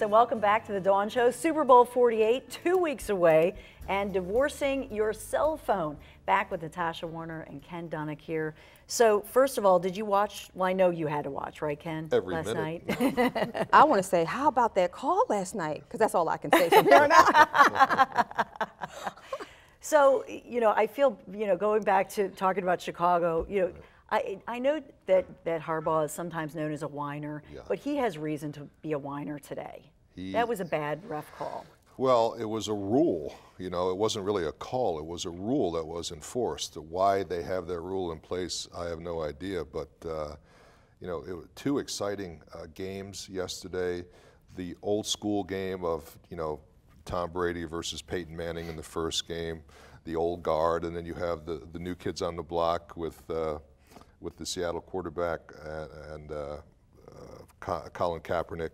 So welcome back to the Dawn Show. Super Bowl 48, 2 weeks away, and divorcing your cell phone. Back with Natasha Warner and Ken Dunnick here. So first of all, did you watch? Well, I know you had to watch, right, Ken? Every last minute. Night. I want to say, how about that call last night? Because that's all I can say from here on out. So, you know, I feel, you know, going back to talking about Chicago, you know, I know that Harbaugh is sometimes known as a whiner, yeah, but he has reason to be a whiner today. That was a bad ref call. Well, it was a rule. You know, it wasn't really a call. It was a rule that was enforced. Why they have that rule in place, I have no idea. But, you know, it was two exciting games yesterday. The old school game of, you know, Tom Brady versus Peyton Manning in the first game, the old guard, and then you have the new kids on the block with the Seattle quarterback and Colin Kaepernick,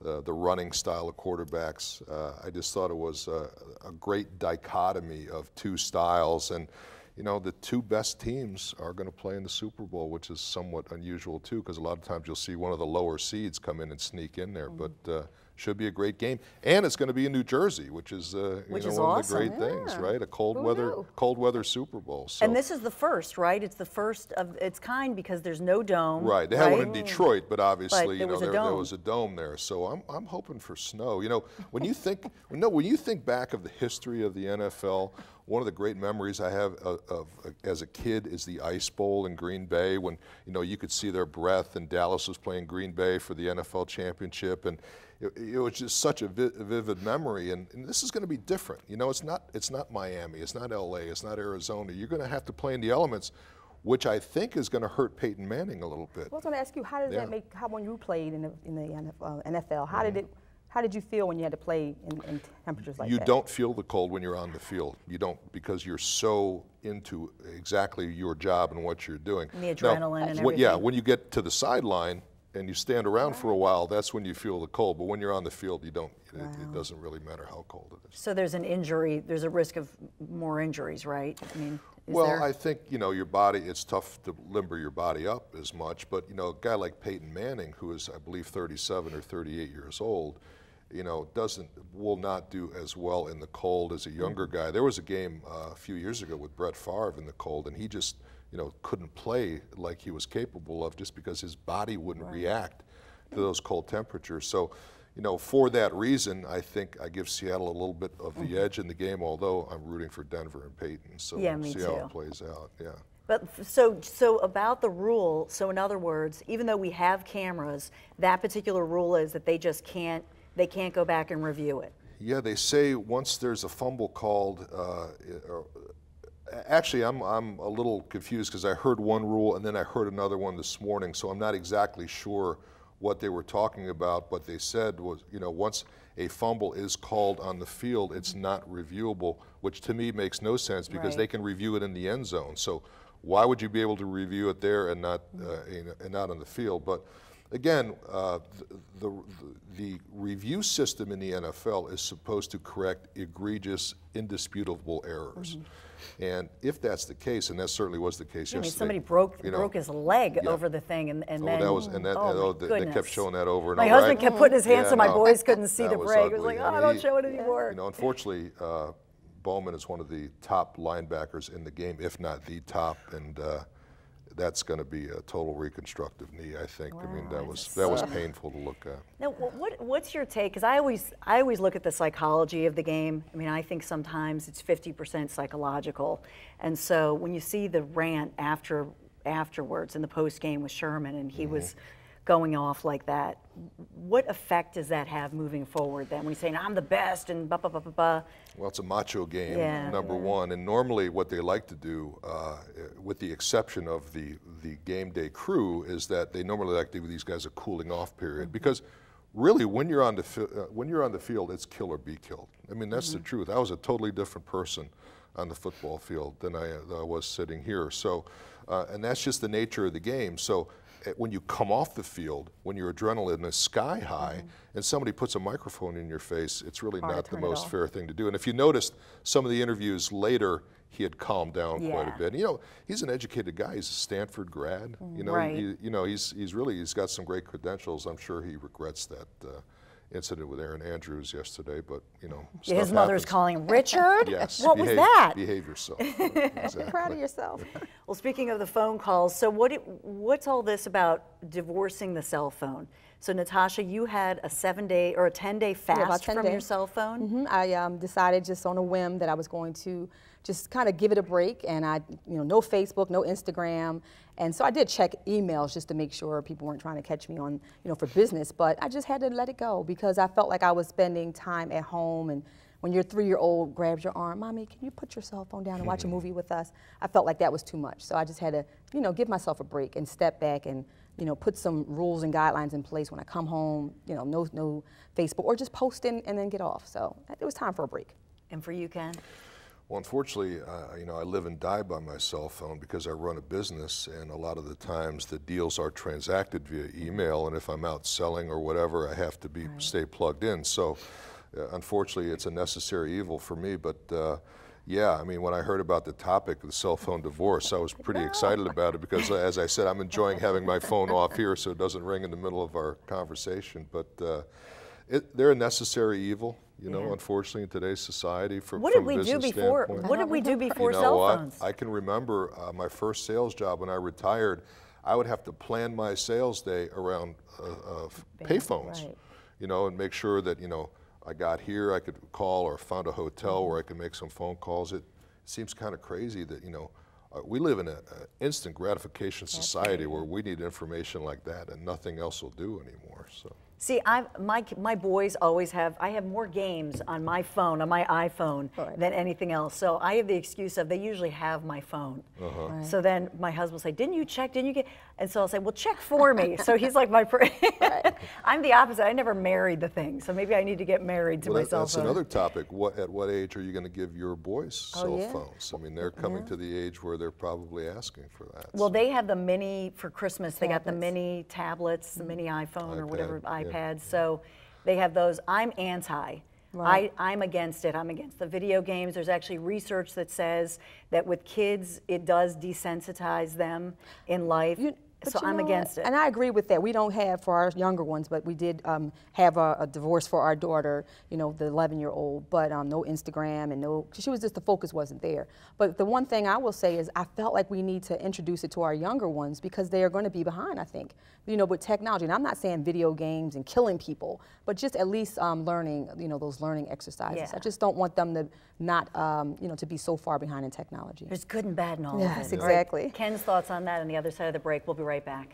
the running style of quarterbacks. I just thought it was a great dichotomy of two styles, and you know, the two best teams are going to play in the Super Bowl, which is somewhat unusual too, because a lot of times you'll see one of the lower seeds come in and sneak in there. Mm-hmm. But should be a great game, and it's going to be in New Jersey, which is you know, one awesome. Of the great yeah. things, right? A cold weather Super Bowl. So. And this is the first, right? It's the first of its kind because there's no dome. Right. They had one in Detroit, but obviously, but there was a dome there. So I'm hoping for snow. You know, when you think when you think back of the history of the NFL, one of the great memories I have as a kid is the Ice Bowl in Green Bay, when you know you could see their breath, and Dallas was playing Green Bay for the NFL championship, and it was just such a vivid memory. And this is going to be different. You know, it's not Miami, it's not L.A., it's not Arizona. You're going to have to play in the elements, which I think is going to hurt Peyton Manning a little bit. Well, I was going to ask you, how did yeah. that make? How when you played in the NFL, how mm-hmm. did it? How did you feel when you had to play in temperatures like that? You don't feel the cold when you're on the field. You don't, because you're so into exactly your job and what you're doing. And the adrenaline and everything. Yeah, when you get to the sideline and you stand around right. for a while, that's when you feel the cold. But when you're on the field, you don't. Wow. It doesn't really matter how cold it is. So there's an injury. There's a risk of more injuries, right? I mean, I think, you know, your body, it's tough to limber your body up as much, but, you know, a guy like Peyton Manning, who is, I believe, 37 or 38 years old, you know, will not do as well in the cold as a younger guy. There was a game a few years ago with Brett Favre in the cold, and he just, you know, couldn't play like he was capable of just because his body wouldn't right. react to those cold temperatures. So, you know, for that reason, I think I give Seattle a little bit of the mm-hmm. edge in the game, although I'm rooting for Denver and Peyton, so yeah, we'll see how it plays out. Yeah. But so about the rule, so in other words, even though we have cameras, that particular rule is that they just can't, they can't go back and review it. Yeah, they say once there's a fumble called, actually, I'm a little confused because I heard one rule and then I heard another one this morning, so I'm not exactly sure what they were talking about. What they said was, you know, once a fumble is called on the field, it's not reviewable, which to me makes no sense because right. they can review it in the end zone. So why would you be able to review it there and not on the field? But again, the review system in the NFL is supposed to correct egregious, indisputable errors. Mm-hmm. And if that's the case, and that certainly was the case yesterday. I mean, somebody broke his leg yeah. over the thing, and then they kept showing that over and over. My husband kept putting his hands so my boys couldn't see the break. It was like, oh, don't show it anymore. You know, unfortunately, Bowman is one of the top linebackers in the game, if not the top, and that's going to be a total reconstructive knee, I think. Wow, I mean, that was painful to look at. Now, what's your take? Because I always look at the psychology of the game. I mean, I think sometimes it's 50% psychological, and so when you see the rant afterwards in the post game with Sherman, and he mm-hmm. was going off like that, what effect does that have moving forward then? When he's saying, I'm the best and blah, blah, blah, blah, blah. Well, it's a macho game, yeah, number one. And normally what they like to do, with the exception of the game day crew, is that they normally like to give these guys a cooling off period. Mm-hmm. Because really, when you're on the field, it's kill or be killed. I mean, that's mm-hmm. the truth. I was a totally different person on the football field than I was sitting here. So, and that's just the nature of the game. So, when you come off the field, when your adrenaline is sky high, mm-hmm. and somebody puts a microphone in your face, it's really not the most fair thing to do. And if you noticed some of the interviews later, he had calmed down yeah. quite a bit. You know, he's an educated guy. He's a Stanford grad. You know, right. He's got some great credentials. I'm sure he regrets that incident with Aaron Andrews yesterday, but you know, stuff his mother's happens. Calling him Richard. Yes. What was that? Behave yourself. Exactly. Be proud of yourself. Well, speaking of the phone calls, so what's all this about divorcing the cell phone? So Natasha, you had a 7-day or a 10-day fast from your cell phone. Mm-hmm. I decided just on a whim that I was going to just kind of give it a break, and no Facebook, no Instagram, and so I did check emails just to make sure people weren't trying to catch me on, for business. But I just had to let it go because I felt like I was spending time at home, and when your 3-year-old grabs your arm, Mommy, can you put your cell phone down and watch a movie with us? I felt like that was too much, so I just had to, give myself a break and step back and, put some rules and guidelines in place when I come home, no Facebook, or just post in and then get off. So it was time for a break. And for you, Ken? Well, unfortunately, I live and die by my cell phone because I run a business, and a lot of the times the deals are transacted via email, and if I'm out selling or whatever, I have to stay plugged in. So unfortunately, it's a necessary evil for me, but yeah, I mean, when I heard about the topic of the cell phone divorce, I was pretty excited about it because, as I said, I'm enjoying having my phone off here so it doesn't ring in the middle of our conversation. But they're a necessary evil, unfortunately, in today's society. What did we do before cell phones? I can remember my first sales job when I retired. I would have to plan my sales day around payphones, and make sure that, I got here, I could call or found a hotel where I could make some phone calls. It seems kind of crazy that, we live in an instant gratification society where we need information like that and nothing else will do anymore. So. See, my boys always I have more games on my phone, on my iPhone than anything else. So I have the excuse of they usually have my phone. So then my husband will say, didn't you check, didn't you get? And so I'll say, well, check for me. So he's like I'm the opposite. I never married the thing. So maybe I need to get married to my cell phone. That's another topic. At what age are you going to give your boys cell phones? I mean, they're coming to the age where they're probably asking for that. Well, they have the mini, for Christmas, they got the mini tablets, the mini iPhone or whatever, iPads, so they have those. I'm anti. Right. I'm against it. I'm against the video games. There's actually research that says that with kids, it does desensitize them in life. So I'm against it. And I agree with that. We don't have for our younger ones, but we did have a divorce for our daughter, the 11-year-old, but no Instagram and the focus wasn't there. But the one thing I will say is I felt like we need to introduce it to our younger ones because they are going to be behind, I think, with technology. And I'm not saying video games and killing people, but just at least learning, those learning exercises. Yeah. I just don't want them to not, to be so far behind in technology. There's good and bad in all of it. Yes, exactly. Right. Ken's thoughts on that on the other side of the break. We'll be right back.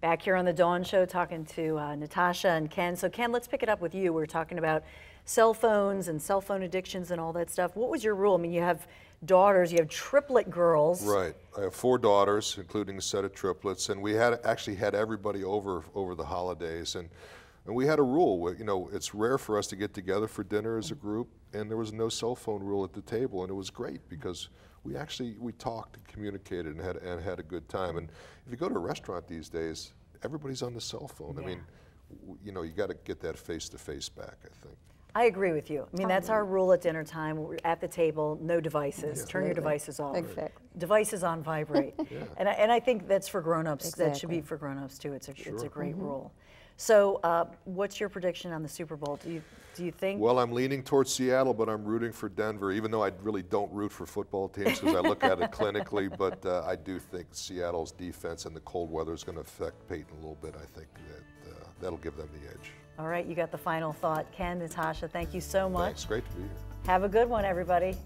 Back here on the Dawn Show talking to Natasha and Ken. So Ken, let's pick it up with you. We're talking about cell phones and cell phone addictions and all that stuff. What was your rule? I mean, you have daughters, you have triplet girls. Right, I have 4 daughters, including a set of triplets, and we actually had everybody over the holidays. And we had a rule, it's rare for us to get together for dinner as a group, and there was no cell phone rule at the table, and it was great because we talked and communicated and had a good time. And if you go to a restaurant these days, everybody's on the cell phone. Yeah. I mean, you got to get that face-to-face back, I think. I agree with you. I mean, that's our rule at dinner time. We're at the table, no devices. Yeah. Turn your devices off. Exactly. Devices on vibrate. Yeah. And I think that's for grown-ups. Exactly. That should be for grown-ups, too. It's a great rule. So what's your prediction on the Super Bowl? Do you think? Well, I'm leaning towards Seattle, but I'm rooting for Denver, even though I really don't root for football teams because I look at it clinically, but I do think Seattle's defense and the cold weather is going to affect Peyton a little bit. I think that'll give them the edge. All right, you got the final thought. Ken, Natasha, thank you so much. It's great to be here. Have a good one, everybody.